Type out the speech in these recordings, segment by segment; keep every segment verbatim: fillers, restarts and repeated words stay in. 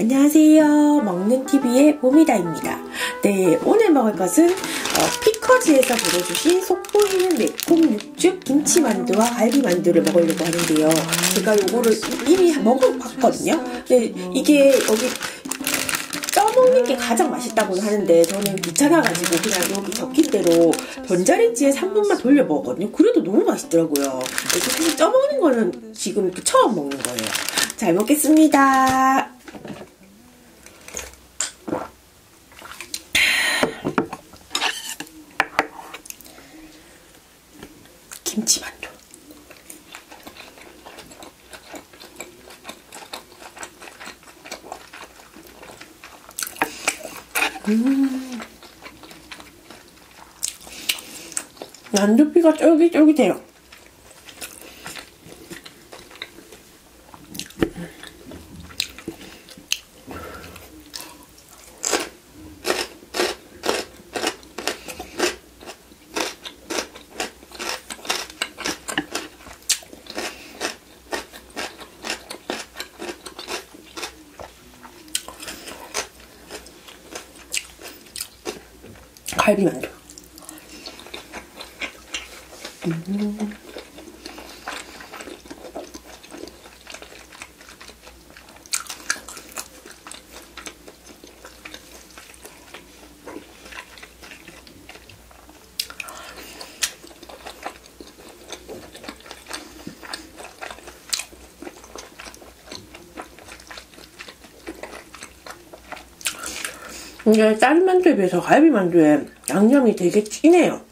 안녕하세요. 먹는티비의 봄이다입니다. 네, 오늘 먹을 것은 어, 피커즈에서 보내주신 속보이는 매콤 육즙 김치만두와 갈비만두를 먹으려고 하는데요. 제가 요거를 이미 먹어봤거든요. 네, 이게 여기 쪄먹는 게 가장 맛있다고는 하는데 저는 귀찮아가지고 그냥 여기 적힌대로 전자레인지에 삼 분만 돌려 먹었거든요. 그래도 너무 맛있더라고요. 그래서 쪄먹는 거는 지금 처음 먹는 거예요. 잘 먹겠습니다. 김치만두. 음. 만두피가 쫄깃쫄깃해요. 갈비만두. 음. 이게 다른 만두에 비해서 갈비만두에 양념이 되게 진해요.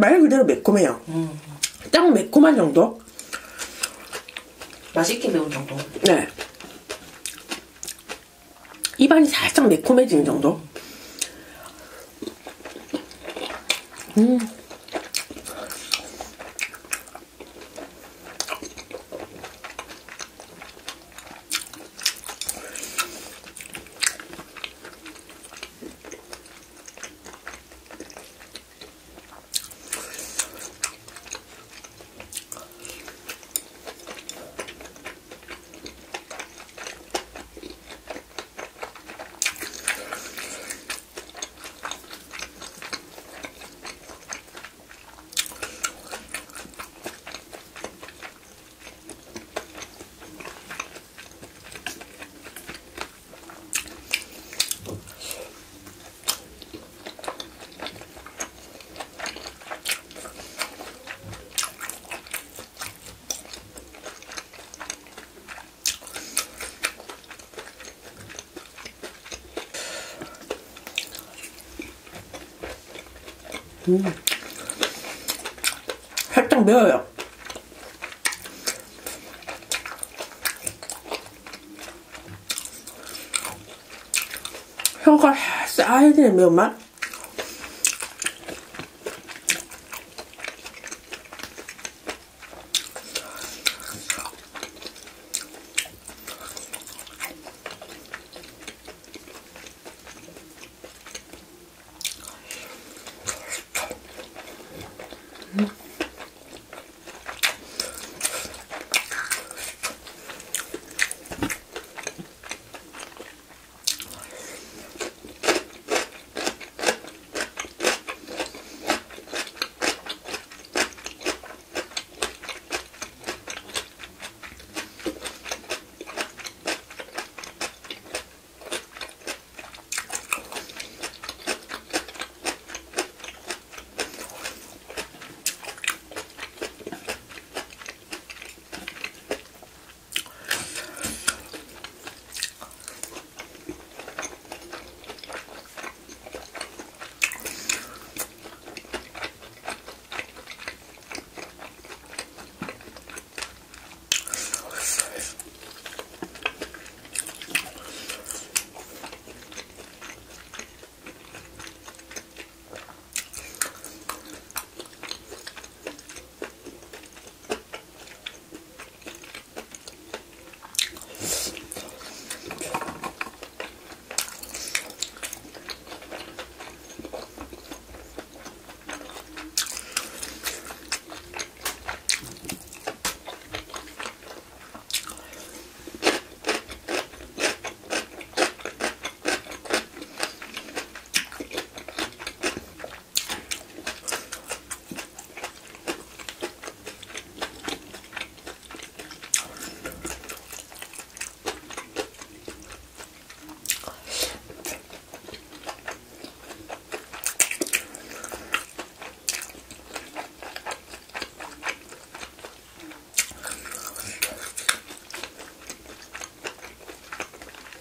말 그대로 매콤해요. 음. 딱 매콤한 정도? 맛있게 매운 정도? 네. 입안이 살짝 매콤해지는 정도? 음. 음. 살짝 매워요. 혀가 싸야 되는 매운맛?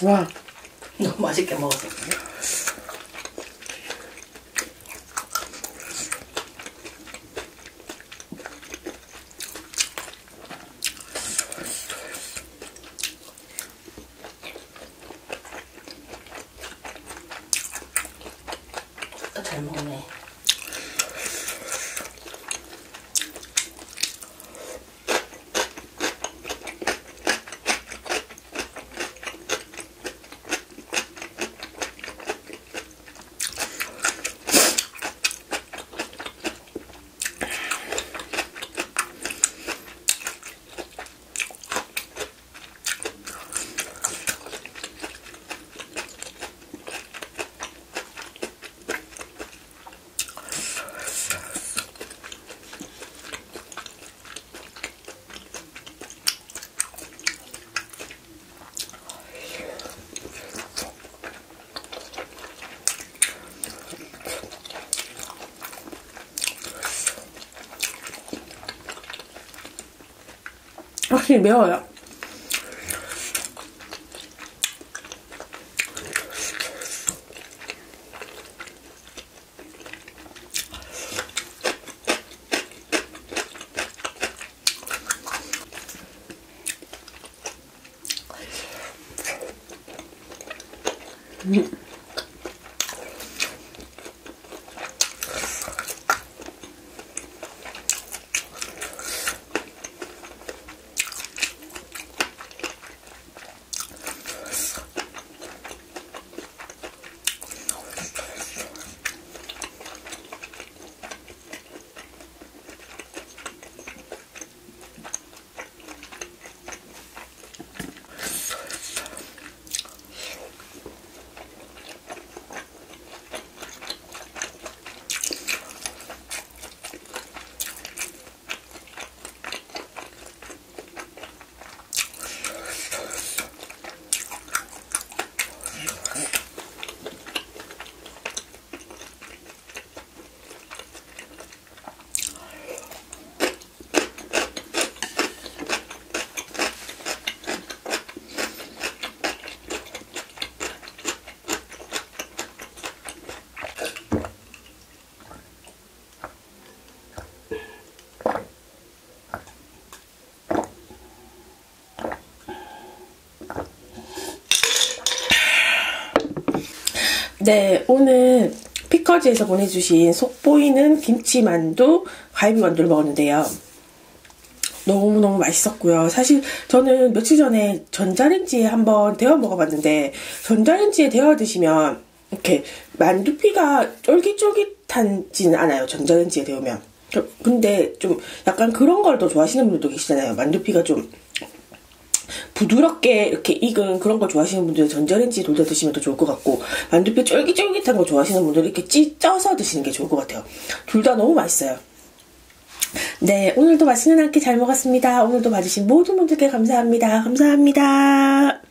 와, 너무 맛있게 먹었어요. 잘 먹네. 확실히 매워요. 음. 네, 오늘 피커즈에서 보내주신 속보이는 김치만두, 갈비만두를 먹었는데요. 너무너무 맛있었고요. 사실 저는 며칠 전에 전자레인지에 한번 데워 먹어봤는데, 전자레인지에 데워 드시면 이렇게 만두피가 쫄깃쫄깃하지는 않아요. 전자레인지에 데우면. 근데 좀 약간 그런 걸 더 좋아하시는 분들도 계시잖아요. 만두피가 좀 부드럽게 이렇게 익은 그런 걸 좋아하시는 분들은 전자레인지 돌려 드시면 더 좋을 것 같고, 만두피 쫄깃쫄깃한 거 좋아하시는 분들은 이렇게 찢어서 드시는 게 좋을 것 같아요. 둘 다 너무 맛있어요. 네, 오늘도 맛있는 한 끼 잘 먹었습니다. 오늘도 봐주신 모든 분들께 감사합니다. 감사합니다.